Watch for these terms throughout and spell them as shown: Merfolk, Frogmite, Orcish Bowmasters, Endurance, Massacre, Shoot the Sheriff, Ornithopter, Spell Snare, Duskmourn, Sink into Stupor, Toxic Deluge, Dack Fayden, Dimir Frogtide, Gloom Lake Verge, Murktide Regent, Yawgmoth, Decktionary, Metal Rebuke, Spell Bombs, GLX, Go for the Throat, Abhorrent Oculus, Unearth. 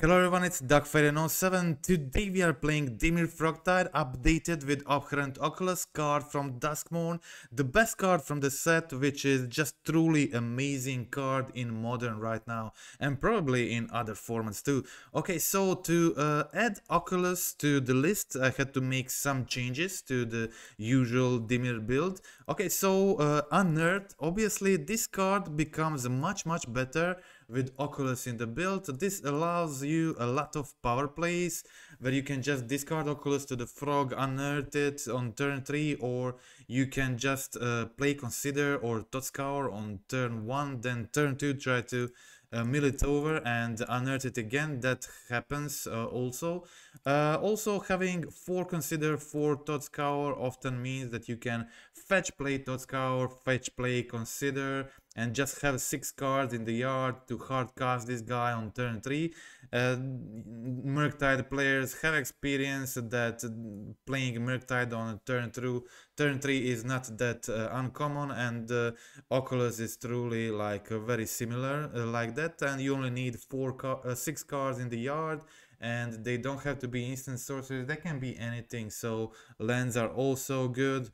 Hello everyone, it's Dack Fayden 07. Today we are playing Dimir Frogtide, updated with Abhorrent Oculus card from Duskmourn, the best card from the set, which is just truly amazing card in Modern right now, and probably in other formats too. Okay, so to add Oculus to the list, I had to make some changes to the usual Dimir build. Okay, so Unearth, obviously this card becomes much better with Oculus in the build. This allows you a lot of power plays where you can just discard Oculus to the frog, unearth it on turn 3, or you can just play Consider or Tot Scour on turn 1, then turn 2 try to mill it over and unearth it again. That happens also. Also having 4 Consider, 4 Tot Scour often means that you can fetch play Tot Scour, fetch play Consider, and just have 6 cards in the yard to hard cast this guy on turn 3. Murktide players have experience that playing Murktide on turn 3 is not that uncommon, and Oculus is truly like very similar like that, and you only need 6 cards in the yard. And they don't have to be instant sorceries, they can be anything, so lands are also good.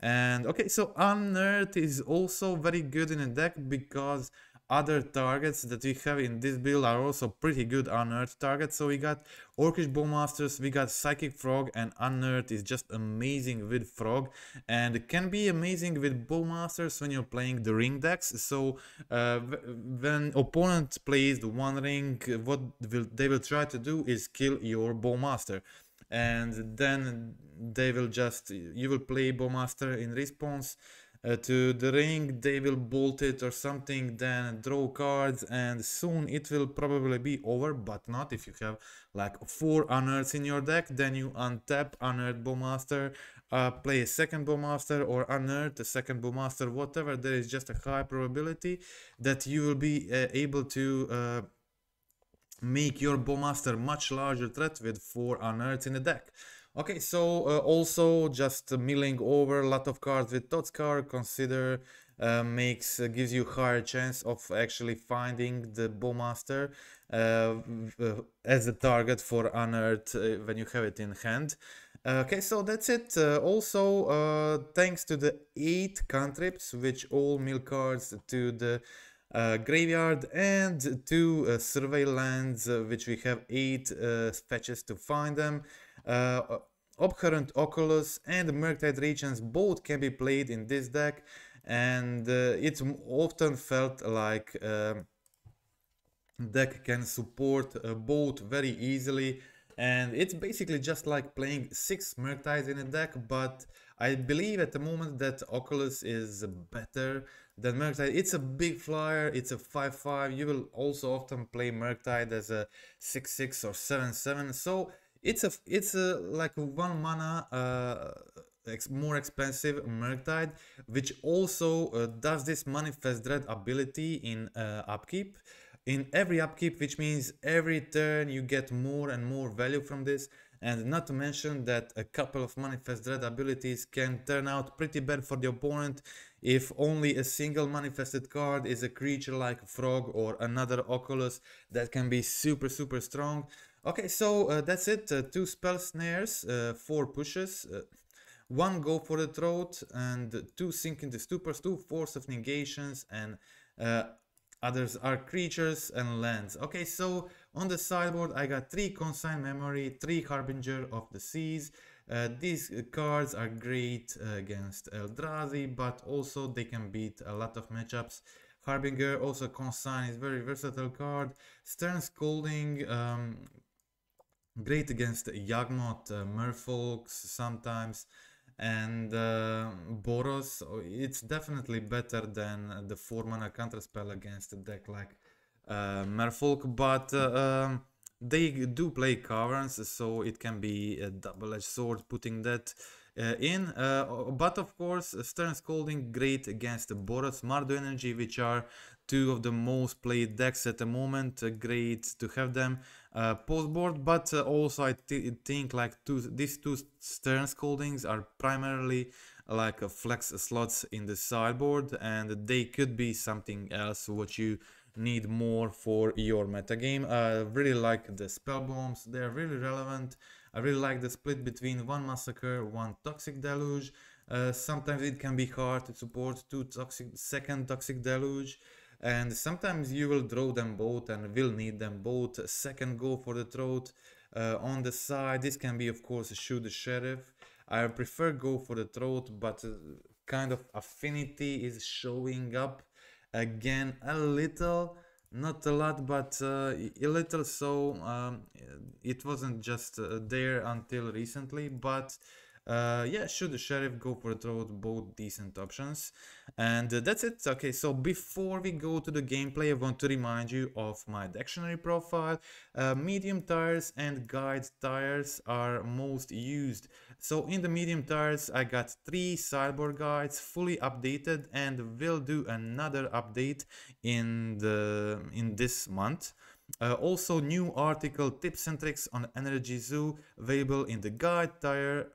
And okay, so Unearth is also very good in a deck because other targets that we have in this build are also pretty good Unearth targets. So we got Orcish Bowmasters, we got Psychic Frog, and Unearth is just amazing with Frog and can be amazing with Bowmasters when you're playing the Ring decks. So when opponent plays the One Ring, what they will try to do is kill your Bowmaster, and then you will play Bowmaster in response to the ring. They will bolt it or something, then draw cards, and soon it will probably be over. But not if you have like 4 unearths in your deck, then you untap, unearth Bowmaster, play a second Bowmaster, or unearth a second Bowmaster, whatever. There is just a high probability that you will be able to make your Bowmaster much larger threat with 4 unearths in the deck. Okay, so also just milling over a lot of cards with Tot Scour, Consider gives you higher chance of actually finding the Bowmaster as a target for Unearth when you have it in hand. Okay, so that's it. Also, thanks to the 8 cantrips, which all mill cards to the graveyard, and 2 survey lands, which we have 8 fetches to find them. Abhorrent Oculus and Murktide Regents both can be played in this deck, and it's often felt like deck can support both very easily, and it's basically just like playing 6 Murktides in a deck. But I believe at the moment that Oculus is better than Murktide. It's a big flyer, it's a 5/5. You will also often play Murktide as a 6/6 or 7/7, so it's a like 1 mana more expensive Murktide, which also does this Manifest Dread ability in upkeep. In every upkeep, which means every turn you get more and more value from this. And not to mention that a couple of Manifest Dread abilities can turn out pretty bad for the opponent if only a single manifested card is a creature like a frog or another Oculus that can be super strong. Okay, so that's it. 2 Spell Snares, 4 pushes, 1 Go for the Throat, and 2 Sink into Stupor, 2 Force of Negations, and others are creatures and lands. Okay, so on the sideboard I got 3 Consign Memory, 3 Harbinger of the Seas. These cards are great against Eldrazi, but also they can beat a lot of matchups. Harbinger, also Consign, is very versatile card. Stern Scolding, great against Yawgmoth, Merfolk sometimes, and Boros. It's definitely better than the 4-mana counterspell against a deck like Merfolk, but they do play Caverns, so it can be a double-edged sword putting that in. But of course, Stern Scolding great against Boros, Mardu Energy, which are 2 of the most played decks at the moment. Great to have them postboard, but also I think like these two Stern Scoldings are primarily like flex slots in the sideboard, and they could be something else what you need more for your metagame. I really like the spell bombs, they're really relevant. I really like the split between one massacre, one toxic deluge. Sometimes it can be hard to support second toxic deluge, and sometimes you will draw them both and will need them both. Second go for the throat on the side. This can be, of course, shoot the sheriff. I prefer go for the throat, but kind of affinity is showing up again a little, not a lot, but a little. So it wasn't just there until recently, but yeah, shoot the sheriff, go for the throat, both decent options. And that's it. Okay, so before we go to the gameplay, I want to remind you of my dictionary profile. Medium tires and guide tires are most used. So in the medium tires, I got 3 sideboard guides fully updated, and will do another update in this month. Also, new article tips and tricks on Energy Zoo available in the guide tire,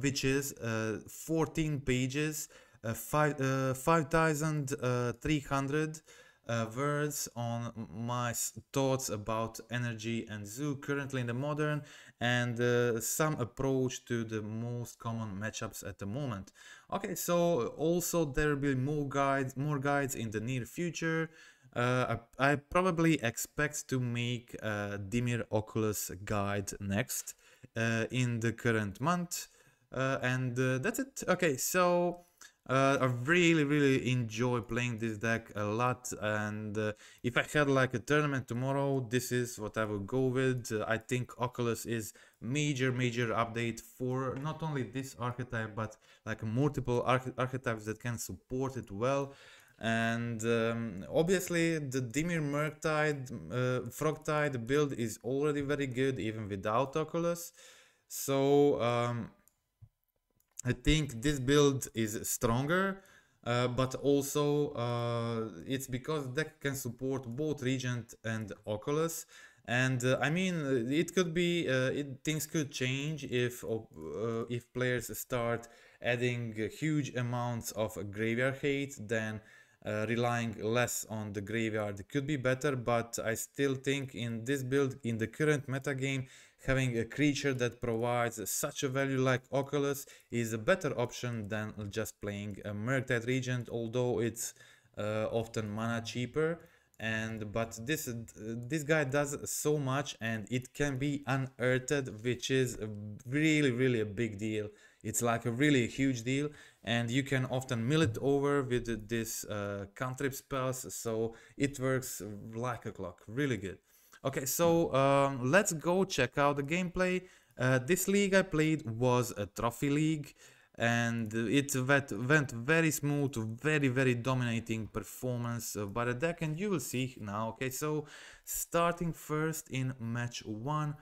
which is 14 pages, 5,300 words on my thoughts about energy and zoo currently in the modern, and some approach to the most common matchups at the moment. Okay, so also there will be more guides in the near future. I probably expect to make a Dimir Oculus guide next in the current month, and that's it. Okay, so I really enjoy playing this deck a lot, and if I had like a tournament tomorrow, this is what I would go with. I think Oculus is major update for not only this archetype, but like multiple archetypes that can support it well. And obviously the Dimir Frogtide build is already very good even without Oculus, so I think this build is stronger, but also it's because deck can support both Regent and Oculus. And I mean, it could be things could change if players start adding huge amounts of graveyard hate, then relying less on the graveyard could be better. But I still think in this build, in the current metagame, having a creature that provides such a value like Oculus is a better option than just playing a Murktide Regent, although it's often mana cheaper. And but this guy does so much, and it can be unearthed, which is really a big deal. It's like a really huge deal, and you can often mill it over with this cantrip spells, so it works like a clock, really good. Okay, so let's go check out the gameplay. This league I played was a trophy league, and it went very smooth, very dominating performance by the deck, and you will see now. Okay, so starting first in match 1,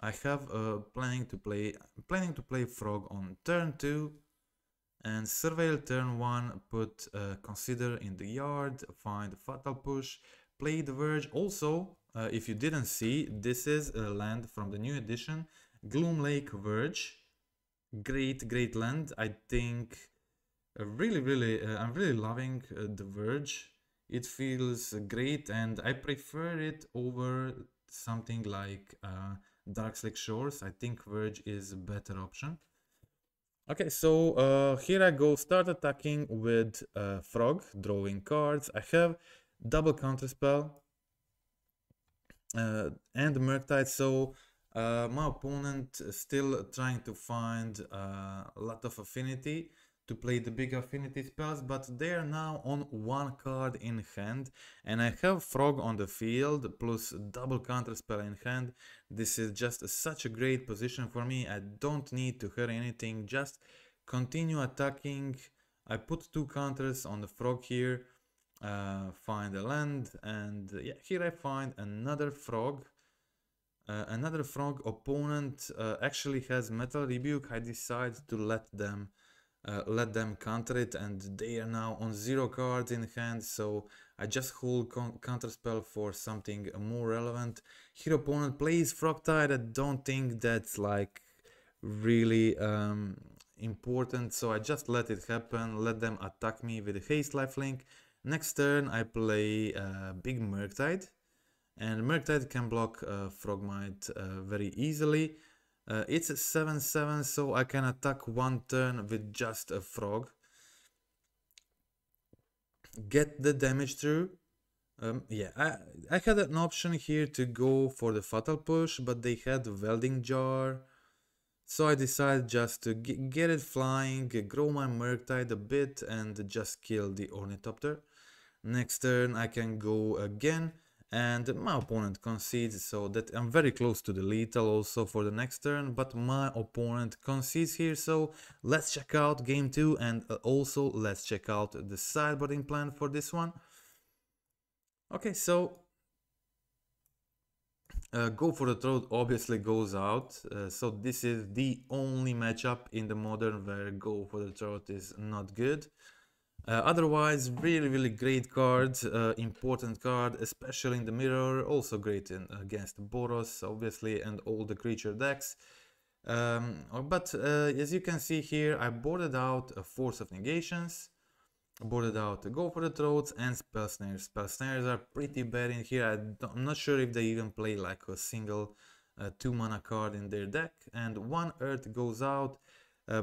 I have planning to play Frog on turn 2, and Surveil turn 1, put Consider in the yard, find Fatal Push, play the Verge. Also, if you didn't see, this is a land from the new edition, Gloom Lake Verge. Great land. I think I'm really loving the Verge. It feels great, and I prefer it over something like Dark Slick Shores. I think Verge is a better option. Okay, so here I go, start attacking with Frog, drawing cards. I have double counterspell and Murktide, so my opponent still trying to find a lot of affinity to play the big affinity spells, but they are now on 1 card in hand, and I have Frog on the field plus double counterspell in hand. This is just such a great position for me. I don't need to hurry anything, just continue attacking. I put 2 counters on the Frog here, find a land, and yeah, here I find another Frog. Another Frog opponent actually has Metal Rebuke. I decide to let them counter it, and they are now on 0 cards in hand, so I just hold counterspell for something more relevant. Here opponent plays Frogtide. I don't think that's like really important, so I just let it happen, let them attack me with a Haste Lifelink, Next turn I play Big Murktide, and Murktide can block Frogmite very easily. It's a 7/7, so I can attack one turn with just a frog. Get the damage through. Yeah, I had an option here to go for the Fatal Push, but they had Welding Jar. So I decided just to get it flying, grow my Murktide a bit, and just kill the Ornithopter. Next turn I can go again, and my opponent concedes, so that I'm very close to the lethal also for the next turn, but my opponent concedes here, so let's check out game 2, and also let's check out the sideboarding plan for this one. Okay, so Go for the Throat obviously goes out, so this is the only matchup in the modern where Go for the Throat is not good. Otherwise, really great cards, important card, especially in the mirror, also great against Boros, obviously, and all the creature decks. But as you can see here, I boarded out a Force of Negations, boarded out to Go for the Throats and Spell Snares. Spell Snares are pretty bad in here. I'm not sure if they even play like a single 2-mana card in their deck. And one Earth goes out,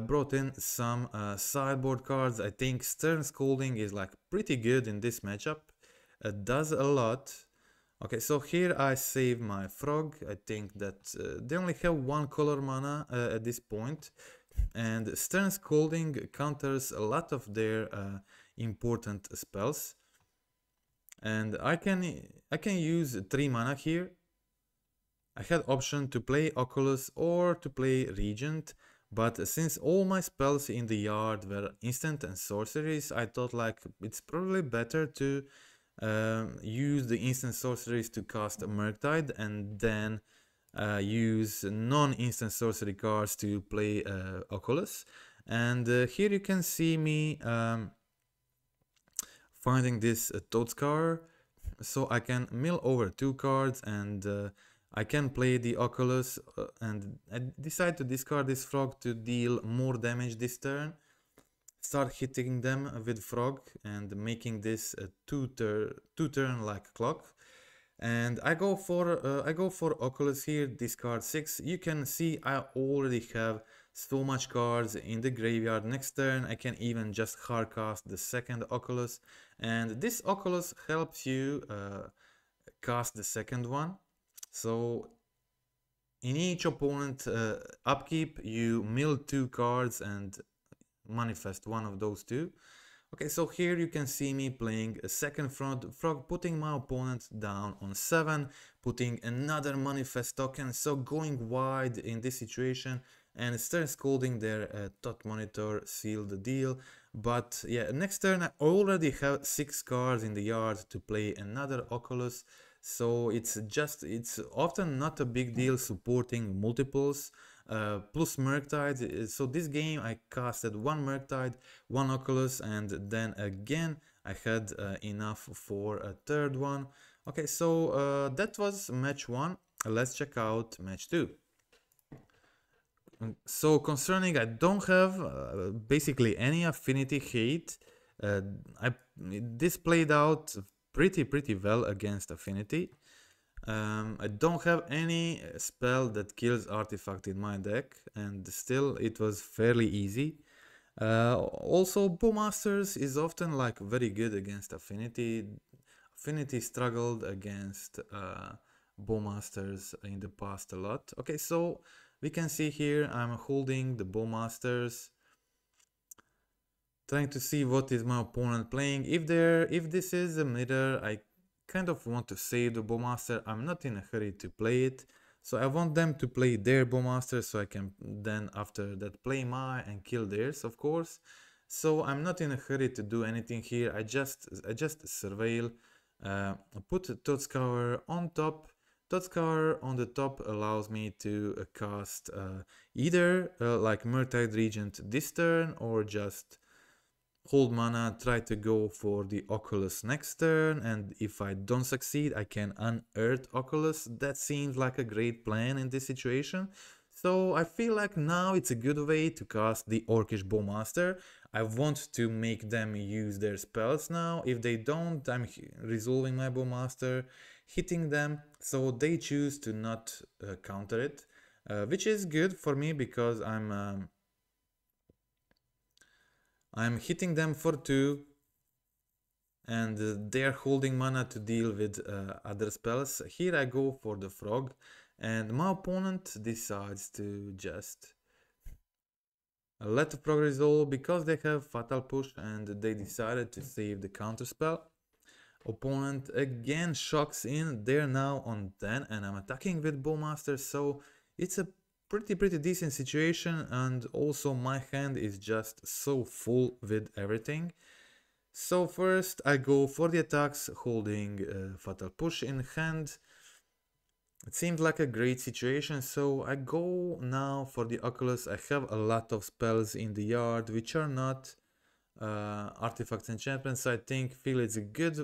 brought in some sideboard cards. I think Stern Scolding is like pretty good in this matchup. It does a lot. Okay, so here I save my frog. I think that they only have one color mana at this point. And Stern Scolding counters a lot of their important spells, and I can use 3 mana here. I had option to play Oculus or to play Regent, but since all my spells in the yard were instant and sorceries, I thought like it's probably better to use the instant sorceries to cast a Murktide and then use non-instant sorcery cards to play Oculus. And here you can see me finding this Tot Scour, so I can mill over 2 cards, and I can play the Oculus, and I decide to discard this frog to deal more damage this turn. Start hitting them with frog and making this a two turn like clock. And I go for Oculus here, discard 6. You can see I already have so much cards in the graveyard. Next turn I can even just hardcast the second Oculus, and this Oculus helps you cast the second one. So in each opponent upkeep you mill 2 cards and manifest one of those 2. Okay, so here you can see me playing a second frog, putting my opponent down on 7, putting another manifest token, so going wide in this situation, and Stern Scolding their Tot Monitor seal the deal. But yeah, next turn I already have 6 cards in the yard to play another Oculus, so it's often not a big deal supporting multiples. Plus Murktide, so this game I casted 1 Murktide, 1 Oculus, and then again I had enough for a third one. Okay, so that was match 1, let's check out match 2. So concerning, I don't have basically any affinity hate. This played out pretty well against affinity. I don't have any spell that kills artifact in my deck, and still it was fairly easy. Also, Bowmasters is often like very good against affinity. Affinity struggled against Bowmasters in the past a lot. Okay, so we can see here I'm holding the Bowmasters, trying to see what is my opponent playing. If this is a mirror, I kind of want to save the Bowmaster. I'm not in a hurry to play it, so I want them to play their Bowmaster, so I can then after that play my and kill theirs, of course. So I'm not in a hurry to do anything here. I just surveil, put Tot Scour on top. Tot Scour on the top allows me to cast either like Murktide Regent this turn, or just hold mana, try to go for the Oculus next turn, and if I don't succeed I can unearth Oculus. That seems like a great plan in this situation. so I feel like now it's a good way to cast the Orcish Bowmaster. I want to make them use their spells now. If they don't, I'm resolving my Bowmaster, hitting them, so they choose to not counter it, which is good for me because I'm hitting them for 2 and they're holding mana to deal with other spells. Here I go for the frog and my opponent decides to just let the frog resolve because they have fatal push and they decided to save the counter spell. Opponent again shocks in, they're now on 10 and I'm attacking with Bowmaster, so it's a pretty decent situation, and also my hand is just so full with everything. So first I go for the attacks, holding fatal push in hand. It seems like a great situation, so I go now for the Oculus. I have a lot of spells in the yard which are not artifacts and enchantments. I think feel it's good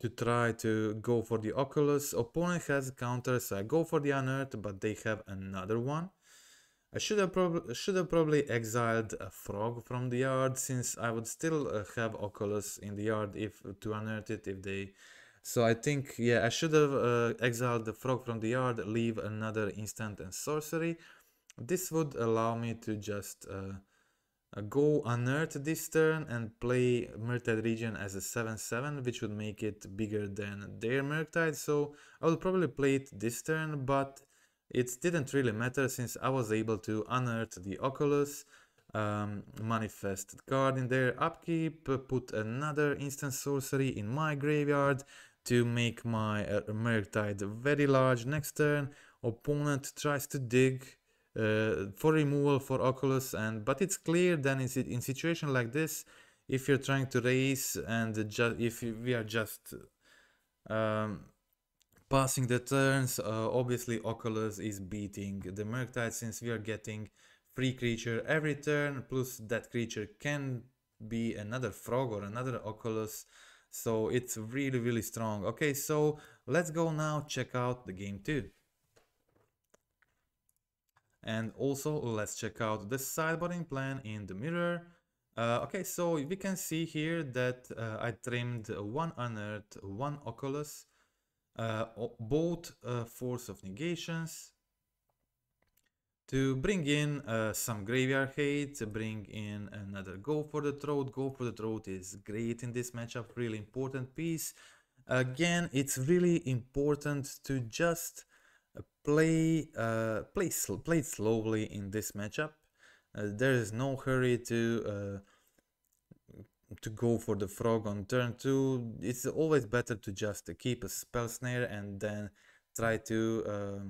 to try to go for the Oculus. Opponent has counters, so I go for the Unearth, but they have another one. I should have probably exiled a frog from the yard, since I would still have Oculus in the yard if to unearth it if they... So I think, yeah, I should have exiled the frog from the yard, leave another instant and sorcery. This would allow me to just go unearth this turn and play Murktide Regent as a 7/7, which would make it bigger than their Murktide. So I will probably play it this turn, but it didn't really matter since I was able to unearth the Oculus, manifest card in their upkeep, put another instant sorcery in my graveyard to make my Murktide very large next turn. Opponent tries to dig for removal for Oculus, but it's clear that in situation like this, if you're trying to race and if we are just passing the turns, obviously Oculus is beating the Murktide, since we are getting free creature every turn, plus that creature can be another frog or another Oculus, so it's really strong. Okay, so let's go now check out the game 2. And also let's check out the sideboarding plan in the mirror. Okay, so we can see here that I trimmed 1 Unearth, 1 Oculus, both Force of Negations, to bring in some graveyard hate, to bring in another Go for the Throat. Go for the Throat is great in this matchup, really important piece. Again, it's really important to just play it slowly in this matchup. There is no hurry to go for the frog on turn 2. It's always better to just keep a spell snare and then try to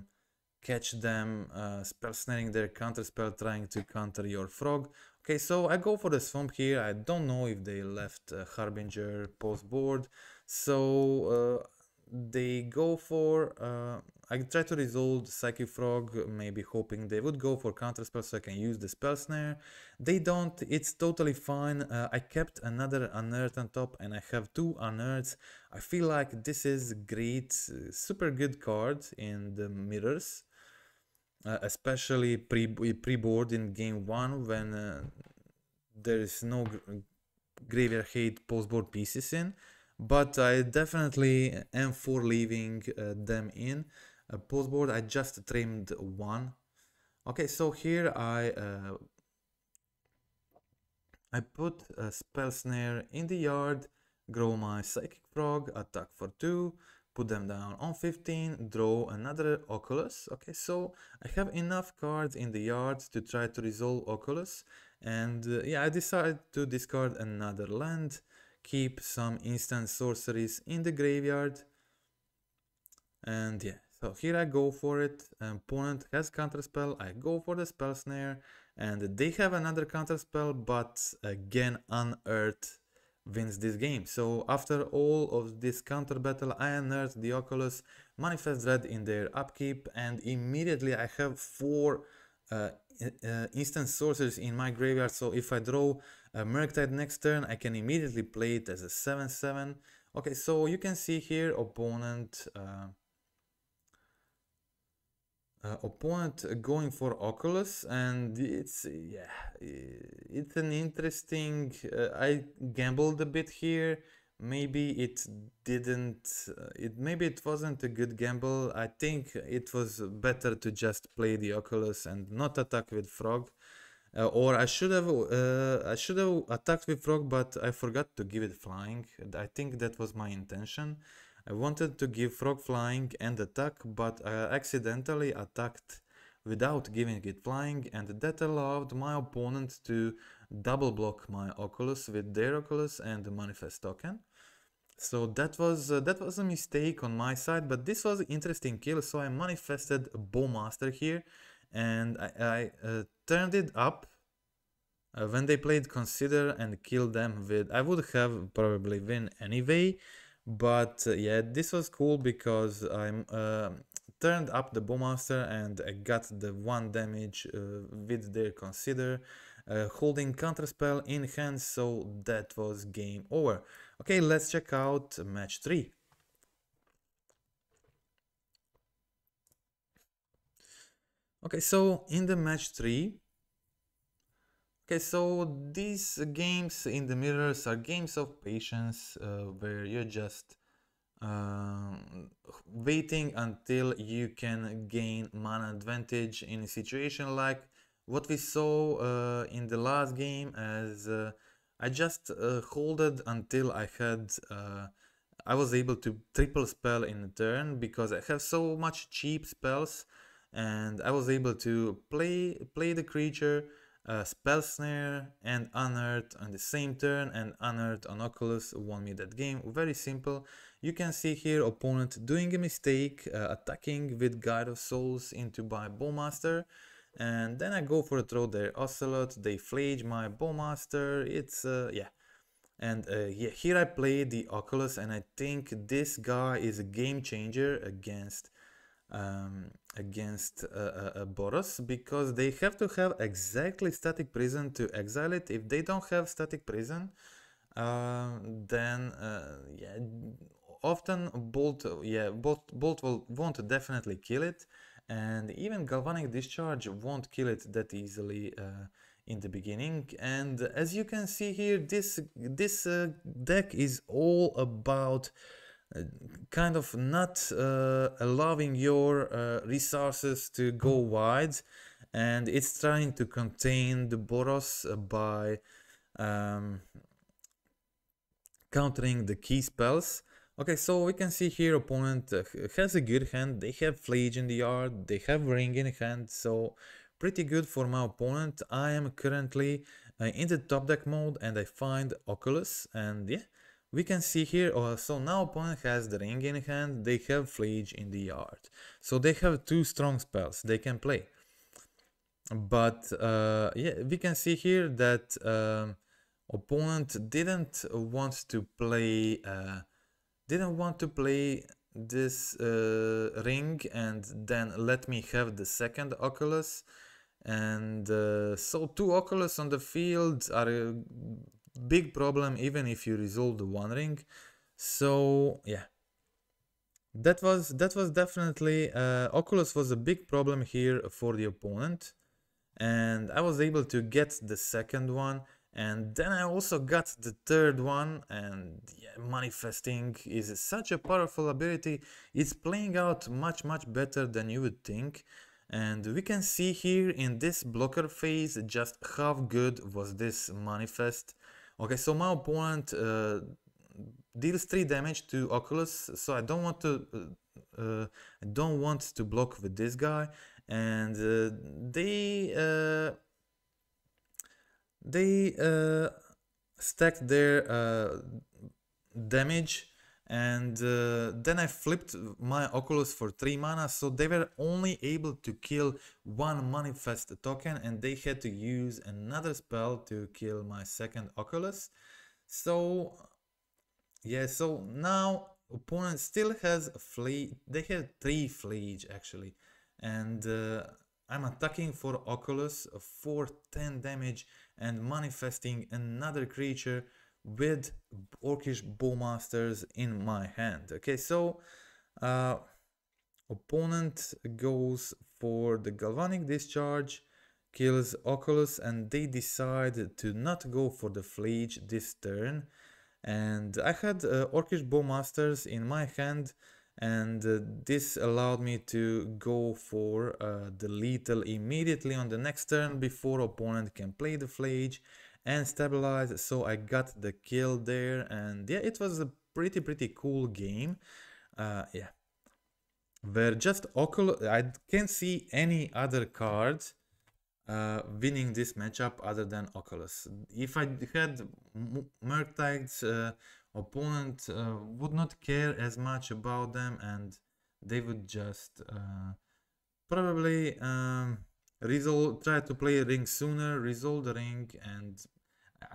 catch them spell snaring their counter spell, trying to counter your frog. Okay, so I go for the swamp here. I don't know if they left Harbinger post board, so they go for I try to resolve Psychic Frog, maybe hoping they would go for counterspell so I can use the Spell Snare. They don't, it's totally fine. I kept another Unearth on top and I have 2 Unearths. I feel like this is great, super good card in the mirrors. Especially pre-board in game 1 when there is no graveyard hate post-board pieces in. But I definitely am for leaving them in. Postboard, I just trimmed 1. Okay, so here I put a spell snare in the yard, grow my Psychic Frog, attack for 2, put them down on 15, draw another Oculus. Okay, so I have enough cards in the yard to try to resolve Oculus, and yeah, I decided to discard another land, keep some instant sorceries in the graveyard, and yeah. So here I go for it. Opponent has counterspell, I go for the spell snare, and they have another counterspell, but again Unearth wins this game. So after all of this counter battle, I unearthed the Oculus, Manifest Dread in their upkeep, and immediately I have 4 instant sorceries in my graveyard. So if I draw a Murktide next turn, I can immediately play it as a 7/7. Okay, so you can see here opponent Opponent going for Oculus, and it's, yeah, it's an interesting, I gambled a bit here. Maybe it didn't, maybe it wasn't a good gamble. I think it was better to just play the Oculus and not attack with Frog. Or I should have attacked with Frog, but I forgot to give it flying. I think that was my intention. I wanted to give Frog flying and attack, but I accidentally attacked without giving it flying, and that allowed my opponent to double block my Oculus with their Oculus and the Manifest token. So that was a mistake on my side, but this was an interesting kill. So I manifested a Bowmaster here, and I turned it up when they played Consider and killed them with... I would have probably win anyway, but yeah, this was cool because I'm... turned up the Bowmaster and I got the 1 damage with their Consider, holding Counterspell in hand, so that was game over. Okay, let's check out match 3. Okay, so in the match 3, okay, so these games in the mirrors are games of patience, where you're just waiting until you can gain mana advantage in a situation like what we saw in the last game, as I just holded until I had I was able to triple spell in a turn because I have so much cheap spells, and I was able to play the creature, Spell Snare and Unearth on the same turn, and Unearth on Oculus won me that game. Very simple. You can see here opponent doing a mistake, attacking with Guide of Souls into my Bowmaster, and then I go for a throw their Ocelot, they flage my Bowmaster. It's yeah, and yeah, here I play the Oculus, and I think this guy is a game changer against Boros, because they have to have exactly Static Prison to exile it. If they don't have Static Prison, then yeah, often Bolt, yeah, Bolt won't definitely kill it, and even Galvanic Discharge won't kill it that easily in the beginning. And as you can see here, this deck is all about kind of not allowing your resources to go wide, and it's trying to contain the Boros by countering the key spells. Okay, so we can see here opponent has a good hand. They have Flage in the yard, they have Ring in hand, so pretty good for my opponent. I am currently in the top deck mode, and I find Oculus, and yeah, we can see here, so now opponent has the Ring in hand, they have Flage in the yard. So they have 2 strong spells they can play. But yeah, we can see here that opponent didn't want to play this Ring and then let me have the second Oculus. And so 2 Oculus on the field are big problem, even if you resolve the One Ring. So yeah, that was definitely Oculus was a big problem here for the opponent, and I was able to get the second one, and then I also got the third one. And yeah, manifesting is such a powerful ability. It's playing out much better than you would think, and we can see here in this blocker phase just how good was this manifest. Okay, so my opponent deals 3 damage to Oculus, so I don't want to block with this guy, and they stacked their damage, and then I flipped my Oculus for 3 mana, so they were only able to kill 1 manifest token, and they had to use another spell to kill my second Oculus. So yeah, so now opponent still has a Flage. They have 3 Flage actually, and I'm attacking for Oculus for 10 damage and manifesting another creature with Orcish Bowmasters in my hand. Okay, so opponent goes for the Galvanic Discharge, kills Oculus, and they decide to not go for the Flage this turn. And I had Orcish Bowmasters in my hand, and this allowed me to go for the lethal immediately on the next turn before opponent can play the Flage and stabilize, so I got the kill there. And yeah, it was a pretty cool game, yeah, where just Oculus, I can't see any other card winning this matchup other than Oculus. If I had Murktide's opponent would not care as much about them, and they would just probably resolve, try to play a ring sooner, resolve the ring. And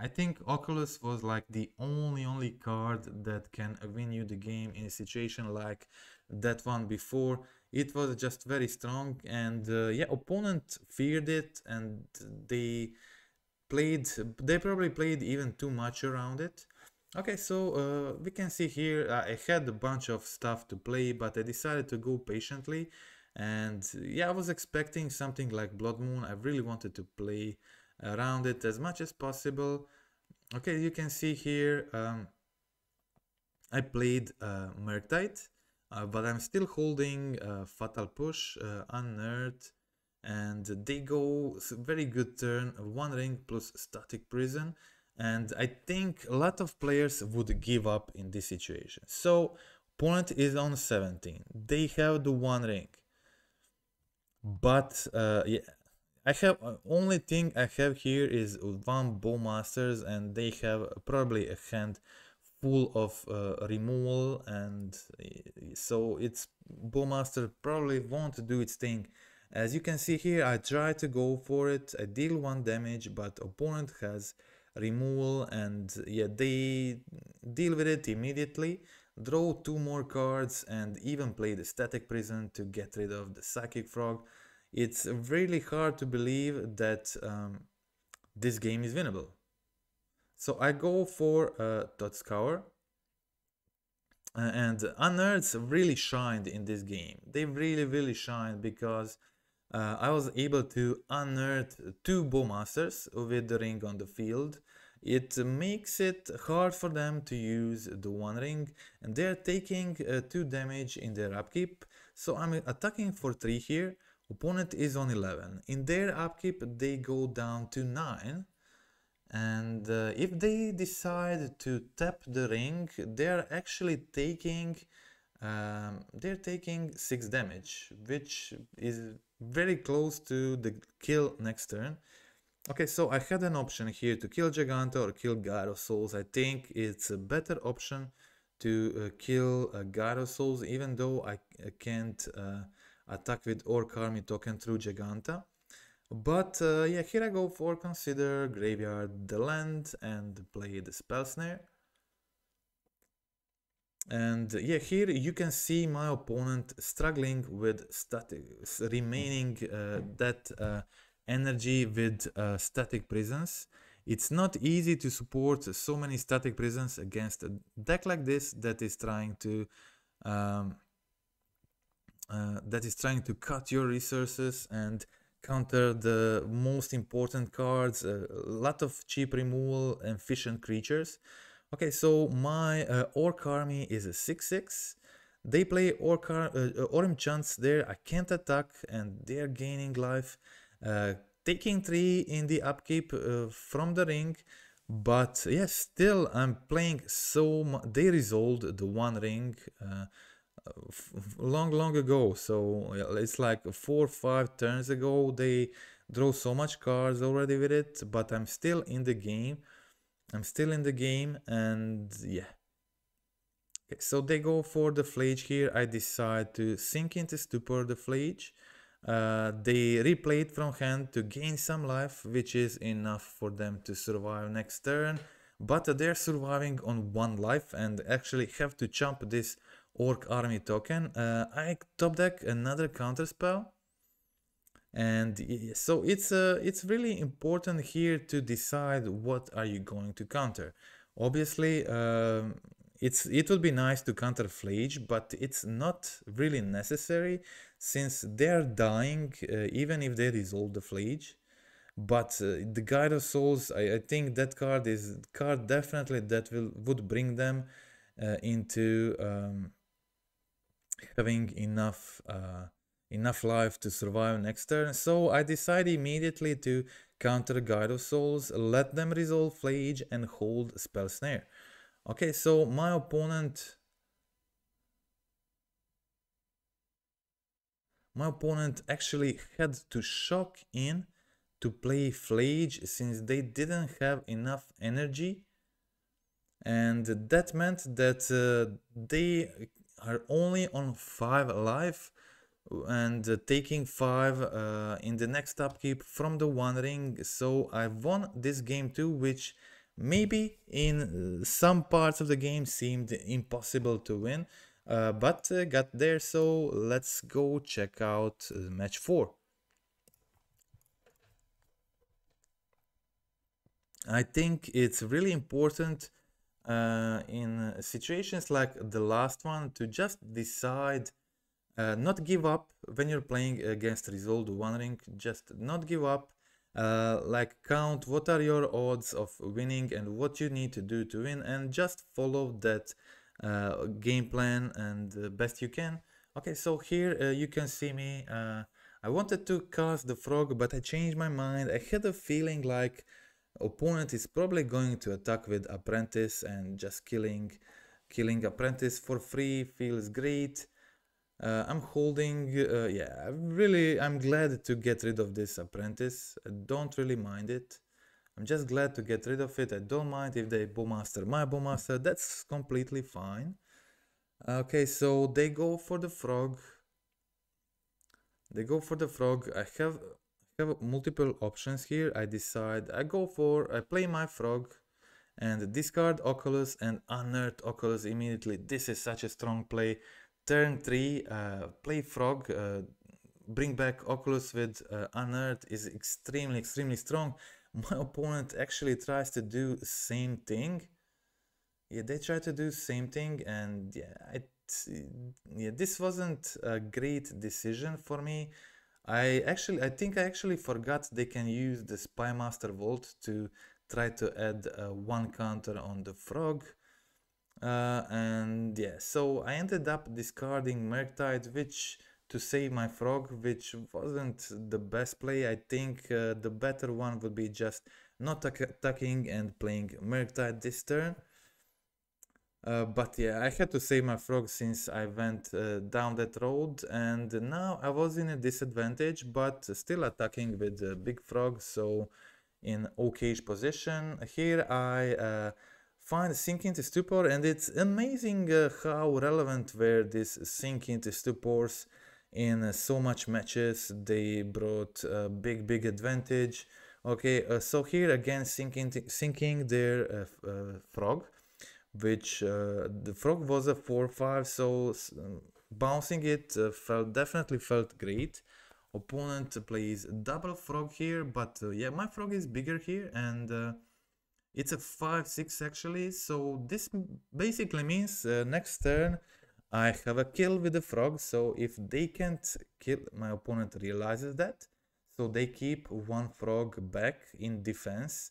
I think Oculus was like the only card that can win you the game in a situation like that one before. It was just very strong, and yeah, opponent feared it, and they probably played even too much around it. Okay, so we can see here I had a bunch of stuff to play, but I decided to go patiently. And yeah, I was expecting something like Blood Moon. I really wanted to play around it as much as possible. Okay, you can see here I played Murktide, but I'm still holding Fatal Push, Unearth, and they go very good turn, One Ring plus Static Prison, and I think a lot of players would give up in this situation. So opponent is on 17, they have the One Ring, but yeah, I have only thing I have here is one Bowmasters, and they have probably a hand full of removal, and so its Bowmaster probably won't do its thing. As you can see here, I try to go for it, I deal 1 damage, but opponent has removal, and yeah, they deal with it immediately, draw 2 more cards, and even play the Static Prison to get rid of the Psychic Frog. It's really hard to believe that this game is winnable. So I go for Tot Scour, and Unearths really shined in this game. They really shined, because I was able to unearth 2 Bowmasters with the ring on the field. It makes it hard for them to use the One Ring, and they're taking 2 damage in their upkeep. So I'm attacking for 3 here. Opponent is on 11. In their upkeep, they go down to 9. And if they decide to tap the ring, they're actually taking 6 damage, which is very close to the kill next turn. Okay, so I had an option here to kill Giganta or kill Gyro Souls. I think it's a better option to kill Gyro Souls, even though I can't attack with Orc Army token through Giganta. But yeah, here I go for Consider, graveyard the land, and play the Spell Snare. And yeah, here you can see my opponent struggling with statics, remaining that energy with Static Prisons. It's not easy to support so many Static Prisons against a deck like this that is trying to cut your resources and counter the most important cards, a lot of cheap removal, efficient creatures. Okay, so my Orc Army is a 6-6. They play Orm Chants there. I can't attack, and they're gaining life, taking 3 in the upkeep from the ring. But yes, yeah, still I'm playing so much. They resolved the One Ring long ago, so it's like 4 or 5 turns ago. They draw so much cards already with it, but I'm still in the game. And yeah, okay, so they go for the Flage here. I decide to Sink into Stupor the Flage. They replay it from hand to gain some life, which is enough for them to survive next turn, but they're surviving on 1 life and actually have to chump this Orc Army token. I top deck another counter spell, and so it's really important here to decide what are you going to counter. Obviously, It would be nice to counter Flage, but it's not really necessary since they're dying even if they resolve the Flage. But the Guide of Souls, I think that card is card definitely that would bring them into having enough life to survive next turn. So I decide immediately to counter Guide of Souls, let them resolve Flage and hold Spell Snare. Okay, so my opponent actually had to shock in to play Flage since they didn't have enough energy, and that meant that they are only on 5 life and taking 5 in the next upkeep from the One Ring. So I won this game too, which maybe in some parts of the game seemed impossible to win, but got there. So let's go check out match 4. I think it's really important in situations like the last one to just decide not give up when you're playing against Resolve the One Ring. Just not give up. Like count what are your odds of winning and what you need to do to win, and just follow that game plan and best you can. Okay, so here you can see me. I wanted to cast the frog, but I changed my mind. I had a feeling like opponent is probably going to attack with Apprentice, and just killing Apprentice for free feels great. I'm holding, yeah, really, I'm glad to get rid of this Apprentice. I don't really mind it. I'm just glad to get rid of it. I don't mind if they Bowmaster my Bowmaster. That's completely fine. Okay, so they go for the frog. I have multiple options here. I decide I play my frog and discard Oculus and Unearth Oculus immediately. This is such a strong play. Turn 3, play Frog, bring back Oculus with Unearth is extremely strong. My opponent actually tries to do same thing. Yeah, they try to do same thing, and yeah, this wasn't a great decision for me. I think I actually forgot they can use the Spymaster Vault to try to add one counter on the Frog. And yeah, so I ended up discarding Murktide, which to save my frog, which wasn't the best play. I think the better one would be just not attacking and playing Murktide this turn. But yeah, I had to save my frog since I went down that road, and now I was in a disadvantage, but still attacking with the big frog. So in okay position here, I find Sink into Stupor, and it's amazing how relevant were these Sink into Stupors in so much matches. They brought a big advantage. Okay, so here again sinking their frog, which the frog was a 4/5, so bouncing it definitely felt great. Opponent plays double frog here, but yeah, my frog is bigger here, and it's a 5/6 actually, so this basically means next turn I have a kill with the frog. So if they can't kill, my opponent realizes that, so they keep one frog back in defense.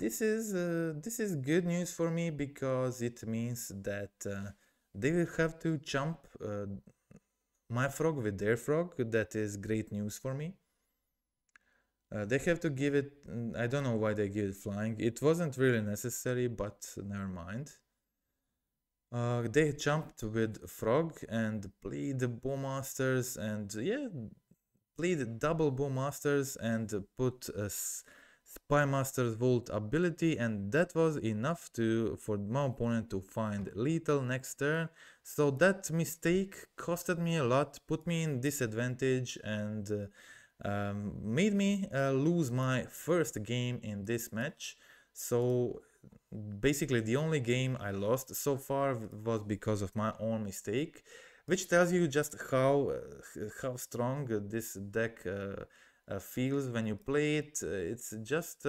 This is good news for me because it means that they will have to jump my frog with their frog. That is great news for me. They have to give it, I don't know why they give it flying, it wasn't really necessary, but never mind. They jumped with Frog and played the Bowmasters, and yeah, played double Bowmasters and put a Spymaster's Vault ability, and that was enough for my opponent to find lethal next turn. So that mistake costed me a lot, put me in disadvantage, and made me lose my first game in this match. So basically the only game I lost so far was because of my own mistake, which tells you just how strong this deck feels when you play it. It's just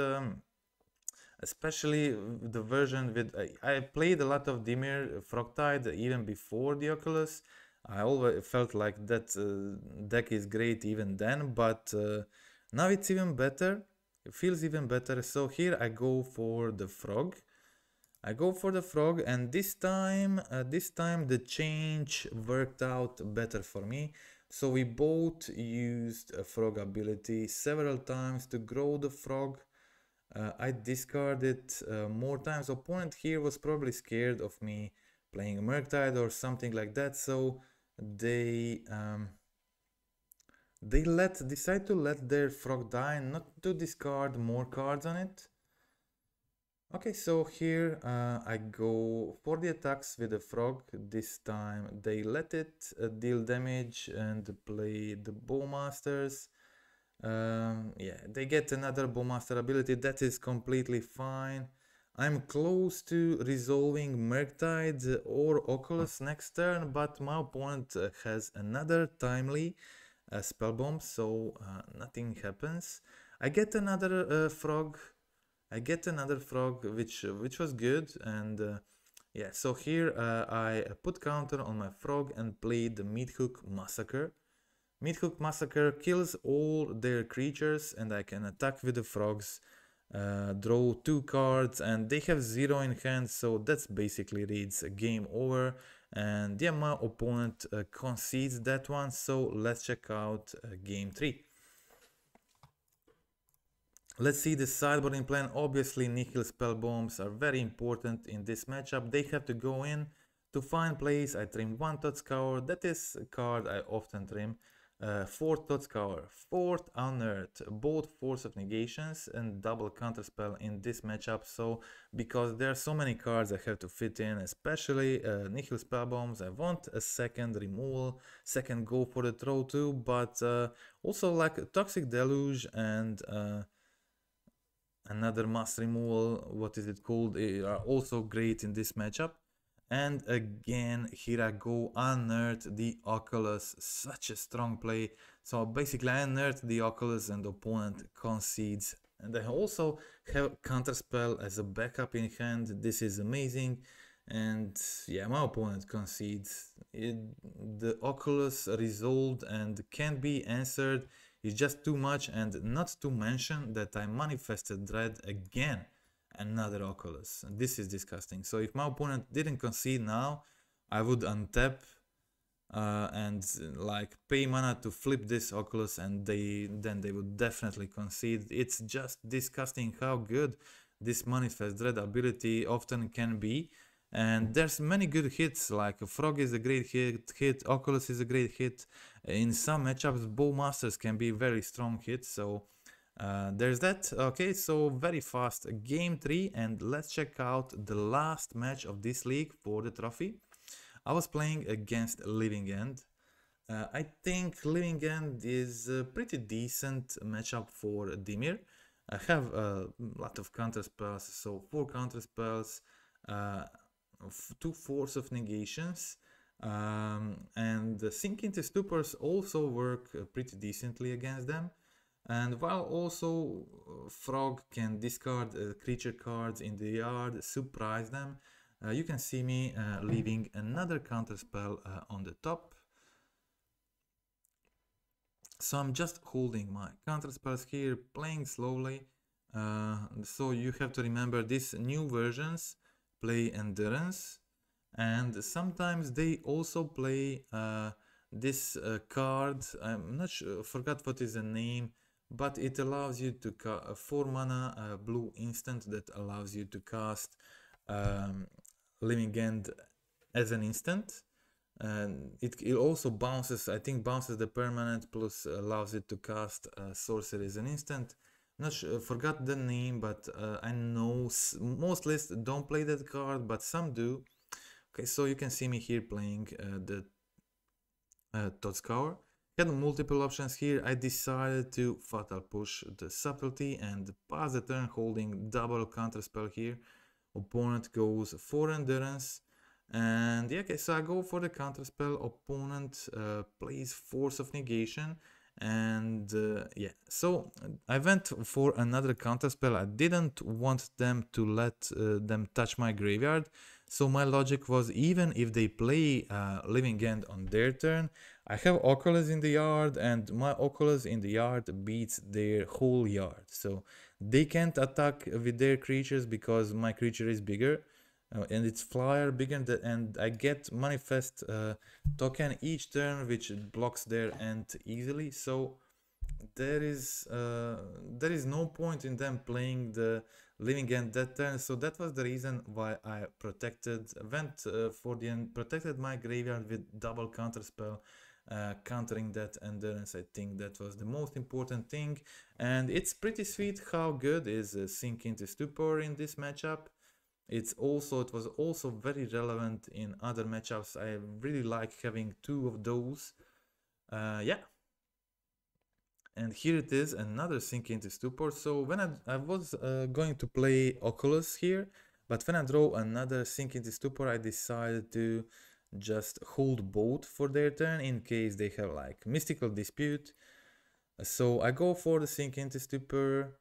especially the version with... I played a lot of Dimir Frogtide even before the Oculus. I always felt like that deck is great even then, but now it's even better. It feels even better. So here I go for the frog. I go for the frog, and this time the change worked out better for me. So we both used a frog ability several times to grow the frog. I discarded more times. Opponent here was probably scared of me playing Murktide or something like that, so they decide to let their frog die, not to discard more cards on it. Okay, so here I go for the attacks with the frog. This time they let it deal damage and play the Bowmasters. Yeah, they get another Bowmaster ability. That is completely fine. I'm close to resolving Murktide or Oculus next turn, but my opponent has another timely spell bomb, so nothing happens. I get another frog. which was good, and yeah, so here I put counter on my frog and played the Meathook Massacre. Meathook Massacre kills all their creatures, and I can attack with the frogs, draw 2 cards, and they have 0 in hand, so that's basically reads game over. And yeah, my opponent concedes that one, so let's check out game 3. Let's see the sideboarding plan. Obviously, Nihil Spell Bombs are very important in this matchup. They have to go in to find place. I trimmed 1 Tot Scour. That is a card I often trim. 4 Tot Scour, 4th Unearth, both Force of Negations and double Counterspell in this matchup. So, because there are so many cards I have to fit in, especially Nihil Spell Bombs. I want a second removal, second Go for the Throat too, but also like Toxic Deluge and... another mass removal, what is it called, are also great in this matchup. And again, here I go, unearth the Oculus, such a strong play. So basically I unearth the Oculus and the opponent concedes. And I also have Counterspell as a backup in hand. This is amazing. And yeah, my opponent concedes. The Oculus resolved and can't be answered. It's just too much, and not to mention that I manifested Dread again, another Oculus. This is disgusting. So if my opponent didn't concede now, I would untap and like pay mana to flip this Oculus, and then they would definitely concede. It's just disgusting how good this Manifest Dread ability often can be. And there's many good hits, like Frog is a great hit, Oculus is a great hit. In some matchups, Bowmasters can be very strong hits, so there's that. Okay, so very fast game 3, and let's check out the last match of this league for the trophy. I was playing against Living End. I think Living End is a pretty decent matchup for Dimir. I have a lot of counter spells, so 4 counter spells. 2 Force of Negations, and the Sink into Stupors also work pretty decently against them. And while also Frog can discard creature cards in the yard, surprise them, you can see me leaving another counterspell on the top. So I'm just holding my counterspells here, playing slowly. So you have to remember these new versions play Endurance, and sometimes they also play this card. I'm not sure, forgot what is the name, but it allows you to cast 4 mana blue instant that allows you to cast Living End as an instant, and it also bounces, I think bounces the permanent plus allows it to cast sorcery as an instant. Not sure, forgot the name, but I know most lists don't play that card, but some do. Okay, so you can see me here playing the Tot Scour. Had multiple options here. I decided to Fatal Push the Subtlety and pass the turn holding double Counterspell here. Opponent goes for Endurance. And yeah, okay, so I go for the Counterspell. Opponent plays Force of Negation. And yeah, so I went for another counterspell. I didn't want them to let them touch my graveyard. So my logic was, even if they play Living End on their turn, I have Oculus in the yard, and my Oculus in the yard beats their whole yard. So they can't attack with their creatures because my creature is bigger, and it's flyer bigger, and I get Manifest token each turn, which blocks their end easily. So there is no point in them playing the Living End that turn. So that was the reason why I protected my graveyard with double counterspell, countering that Endurance. I think that was the most important thing, and it's pretty sweet how good is Sink into Stupor in this matchup. It was also very relevant in other matchups. I really like having two of those. Yeah. And here it is, another Sink into Stupor. So when I was going to play Oculus here, but when I draw another Sink into Stupor, I decided to just hold both for their turn in case they have like Mystical Dispute. So I go for the Sink into Stupor.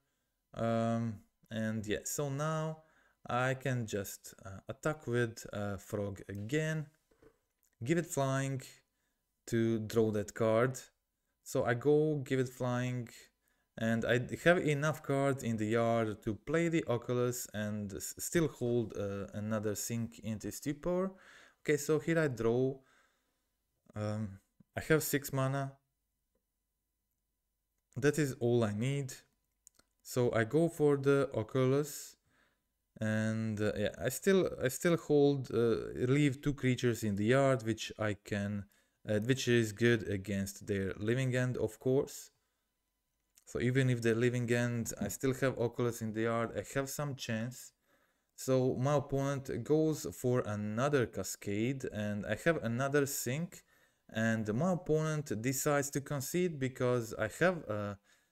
And yeah, so now I can just attack with Frog again, give it flying to draw that card. So I go, give it flying, and I have enough cards in the yard to play the Oculus and still hold another Sink into Stupor. Okay, so here I draw. I have 6 mana. That is all I need. So I go for the Oculus, and yeah, I still hold, leave 2 creatures in the yard, which I can. Which is good against their Living End, of course. So even if they're Living End, I still have Oculus in the yard. I have some chance. So my opponent goes for another Cascade, and I have another Sink. And my opponent decides to concede because I have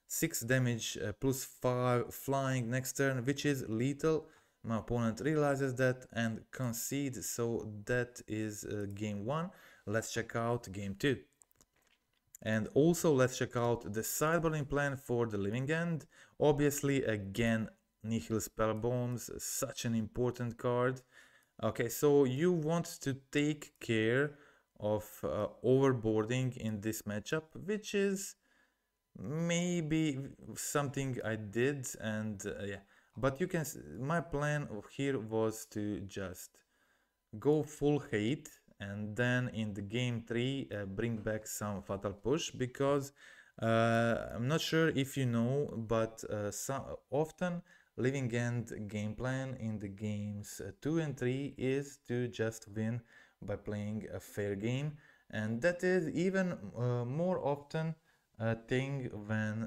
6 damage plus 5 flying next turn, which is lethal. My opponent realizes that and concedes. So that is game 1. Let's check out game 2. And also let's check out the sideboarding plan for the Living End. Obviously, again, Nihil Spell Bombs, such an important card. Okay, so you want to take care of overboarding in this matchup, which is maybe something I did. And yeah, but you can, my plan here was to just go full hate. And then in the game 3, bring back some Fatal Push, because I'm not sure if you know, but often Living End game plan in the games 2 and 3 is to just win by playing a fair game. And that is even more often a thing when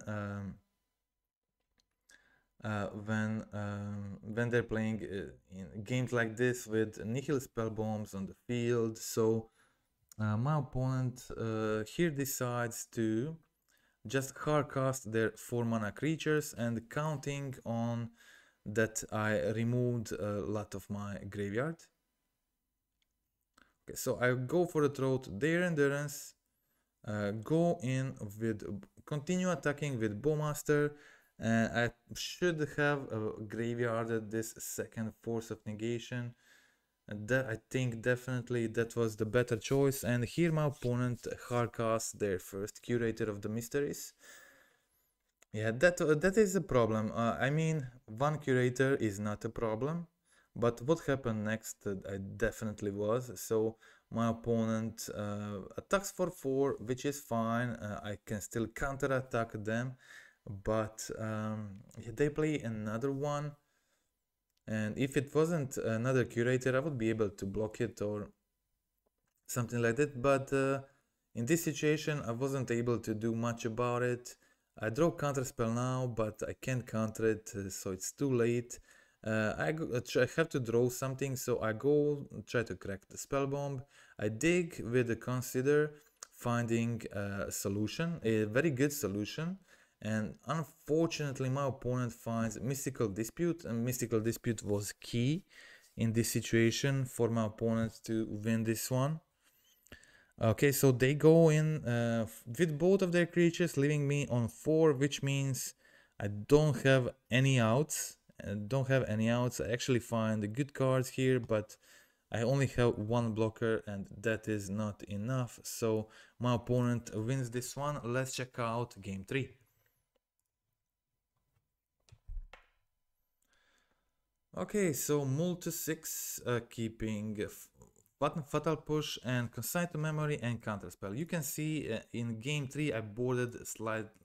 they're playing in games like this with Nihil Spell Bombs on the field. So my opponent here decides to just hardcast their 4 mana creatures, and counting on that I removed a lot of my graveyard. Okay, so I go for the Throat, their Endurance, go in with, continue attacking with Bowmaster. I should have graveyarded this second Force of Negation. That, I think, definitely that was the better choice. And here my opponent hardcasts their first Curator of the Mysteries. Yeah, that is a problem. I mean, one Curator is not a problem, but what happened next I definitely was. So my opponent attacks for 4, which is fine. I can still counter attack them. But they play another one, and if it wasn't another Curator, I would be able to block it or something like that. But in this situation, I wasn't able to do much about it. I draw counterspell now, but I can't counter it, so it's too late. I have to draw something, so I go try to crack the Spell Bomb. I dig with the Consider, finding a solution, a very good solution. And unfortunately, my opponent finds Mystical Dispute, and Mystical Dispute was key in this situation for my opponent to win this one. Okay, so they go in with both of their creatures, leaving me on 4, which means I don't have any outs. I actually find good cards here, but I only have 1 blocker, and that is not enough. So my opponent wins this one. Let's check out game 3. Okay, so mull to 6, keeping Fatal Push and Consign to Memory and Counterspell. You can see in game 3 I boarded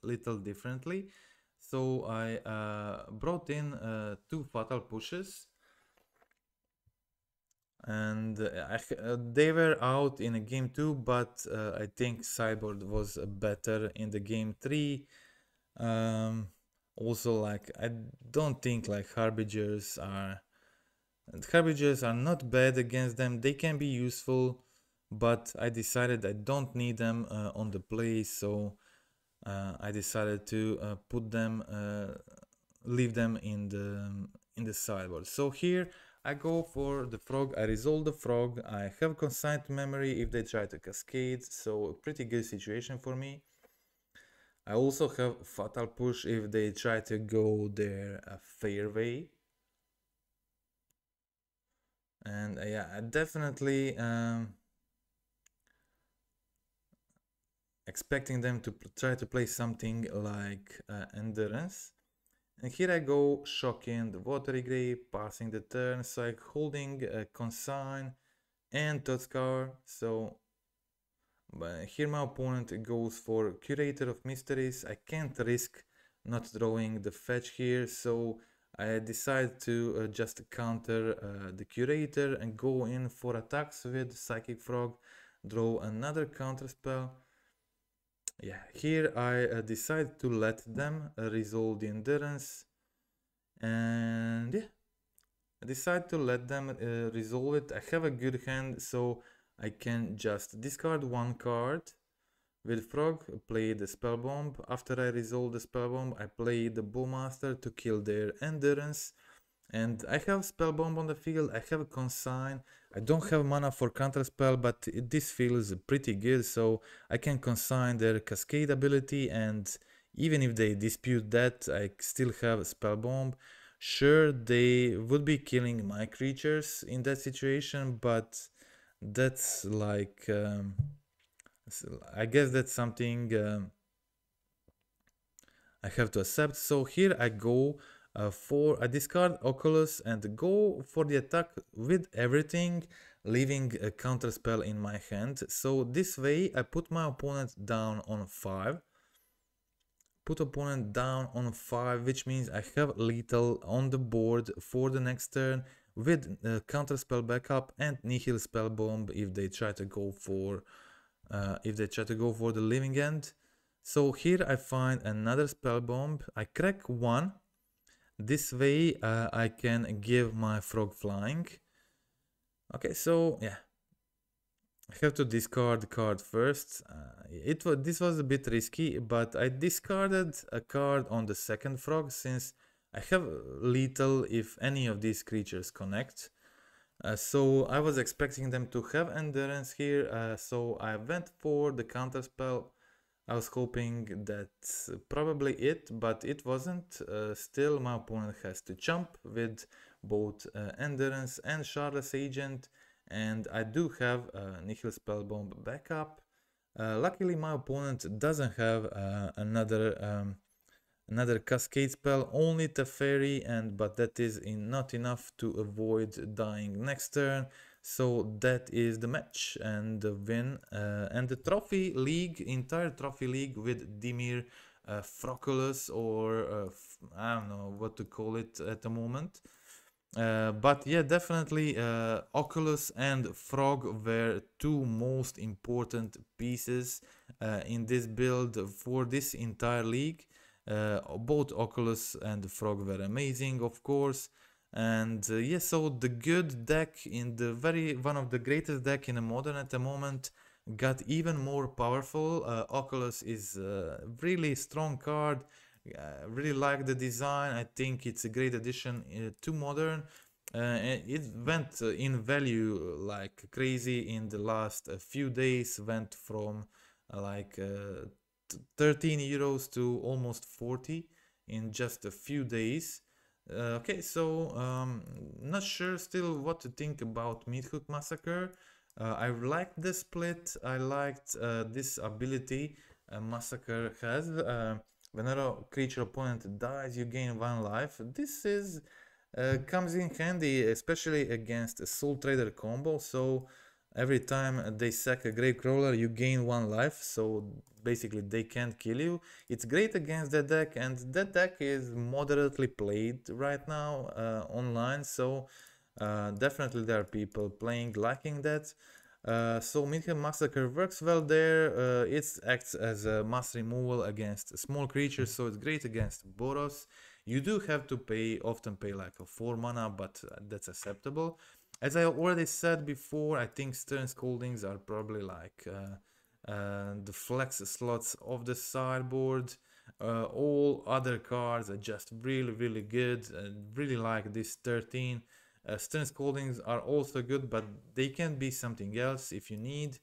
little differently. So I brought in 2 Fatal Pushes, and they were out in game 2, but I think sideboard was better in the game 3. Also, like, I don't think like harbingers are not bad against them. They can be useful, but I decided I don't need them on the play, so I decided to put them, leave them in the sideboard. So here I go for the frog. I resolve the frog. I have Consigned to Memory if they try to cascade, so a pretty good situation for me. I also have Fatal Push if they try to go their fairway. And yeah, I definitely expecting them to try to play something like Endurance. And here I go, shocking the Watery Grave, passing the turn, so I'm holding Consign and Tot Scour. So but here my opponent goes for Curator of Mysteries. I can't risk not drawing the fetch here, so I decide to just counter the Curator and go in for attacks with Psychic Frog, draw another counterspell. Yeah, here I decide to let them resolve the Endurance, and yeah, I decide to let them resolve it. I have a good hand, so I can just discard 1 card with Frog, play the Spell Bomb. After I resolve the Spell Bomb, I play the Bowmaster to kill their Endurance, and I have Spell Bomb on the field. I have a Consign. I don't have mana for Counterspell, but this feels pretty good, so I can Consign their Cascade ability, and even if they dispute that, I still have a Spell Bomb. Sure, they would be killing my creatures in that situation, but that's like I guess that's something I have to accept. So here I go for I discard Oculus and go for the attack with everything, leaving a counterspell in my hand. So this way I put my opponent down on 5, which means I have lethal on the board for the next turn, with Counterspell backup and Nihil Spell Bomb if they try to go for the Living End. So here I find another Spell Bomb. I crack 1. This way I can give my Frog flying. Okay, so yeah, I have to discard the card first. This was a bit risky, but I discarded a card on the second Frog since I have lethal if any of these creatures connect. So I was expecting them to have Endurance here, so I went for the counterspell. I was hoping that's probably it, but it wasn't. Still, my opponent has to jump with both Endurance and Shardless Agent, and I do have Nihil Spellbomb backup. Luckily, my opponent doesn't have another Cascade spell, only Teferi, but that is not enough to avoid dying next turn. So that is the match and the win, and the trophy league, entire trophy league with Dimir Frogtide, or I don't know what to call it at the moment. But yeah, definitely Oculus and Frog were 2 most important pieces in this build for this entire league. Both Oculus and the Frog were amazing, of course, and yeah, so the good deck, in the one of the greatest deck in the modern at the moment, got even more powerful. Oculus is a really strong card. I really like the design. I think it's a great addition to modern, It went in value like crazy in the last few days, went from like 13 euros to almost 40 in just a few days. Okay, so not sure still what to think about Meathook Massacre. I liked the split, I liked this ability Massacre has. Whenever a creature opponent dies, you gain 1 life. This is comes in handy, especially against a Soul Trader combo. So every time they sack a Gravecrawler, you gain 1 life. So basically they can't kill you. It's great against that deck, and that deck is moderately played right now online. So definitely there are people playing liking that. So Meathook Massacre works well there. It acts as a mass removal against small creatures, so it's great against Boros. You do have to often pay like a 4 mana, but that's acceptable. As I already said before, I think Stern Scoldings are probably like the flex slots of the sideboard. All other cards are just really, really good. I really like this 13. Stern Scoldings are also good, but they can be something else if you need.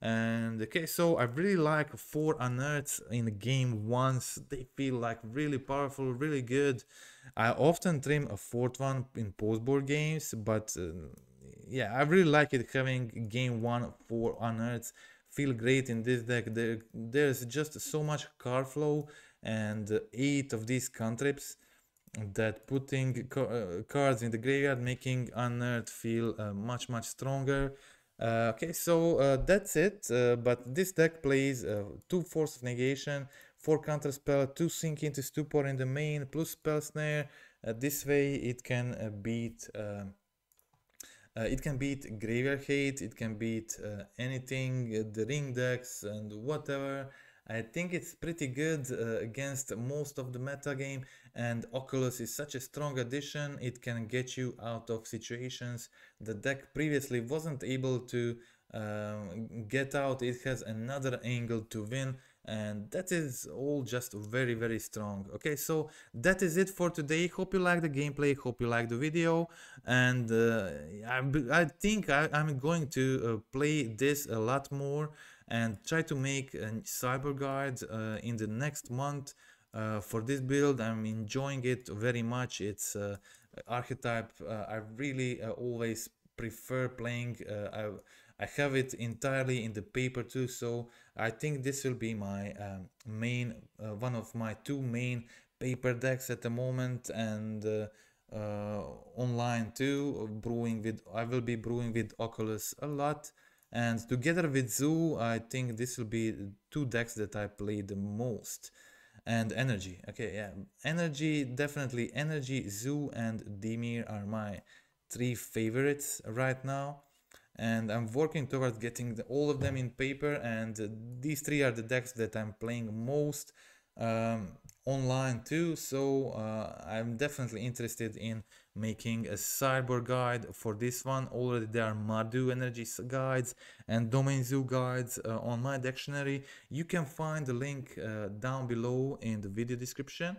And okay, so I really like 4 Unearths in game once. They feel like really powerful, really good. I often trim a 4th one in post-board games, but yeah, I really like it having game 1 4 Unearths. Feel great in this deck. There's just so much card flow and 8 of these cantrips that putting cards in the graveyard, making Unearth feel much, much stronger. Okay, so that's it, but this deck plays 2 Force of Negation, 4 Counterspell, 2 Sink into Stupor in the main, plus Spell Snare. This way it can beat Graveyard Hate, it can beat anything, the ring decks and whatever. I think it's pretty good against most of the metagame, and Oculus is such a strong addition. It can get you out of situations the deck previously wasn't able to get out. It has another angle to win, and that is all just very, very strong. Okay, so that is it for today. Hope you like the gameplay, hope you like the video, and I think I'm going to play this a lot more and try to make a cyber guide in the next month for this build. I'm enjoying it very much. It's archetype I really always prefer playing. I have it entirely in the paper too, so I think this will be my one of my 2 main paper decks at the moment, and online too. I will be brewing with Oculus a lot. And together with Zoo, I think this will be 2 decks that I play the most. And Energy, okay, yeah. Energy, definitely Energy, Zoo and Dimir are my 3 favorites right now. And I'm working towards getting all of them in paper. And these 3 are the decks that I'm playing most online too. So I'm definitely interested in making a cyber guide for this one. Already there are Mardu Energy guides and Domain Zoo guides on my dictionary. You can find the link down below in the video description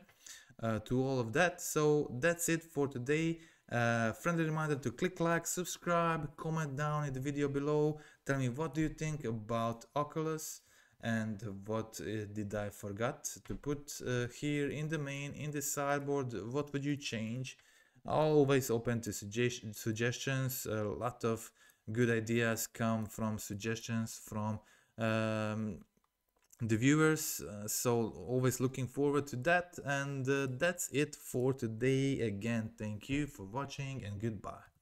to all of that. So that's it for today. Friendly reminder to click like, subscribe, comment down in the video below. Tell me what do you think about Oculus, and what did I forgot to put here in the main, in the sideboard. What would you change? Always open to suggestions. A lot of good ideas come from suggestions from the viewers, so always looking forward to that. And that's it for today. Again, thank you for watching and goodbye.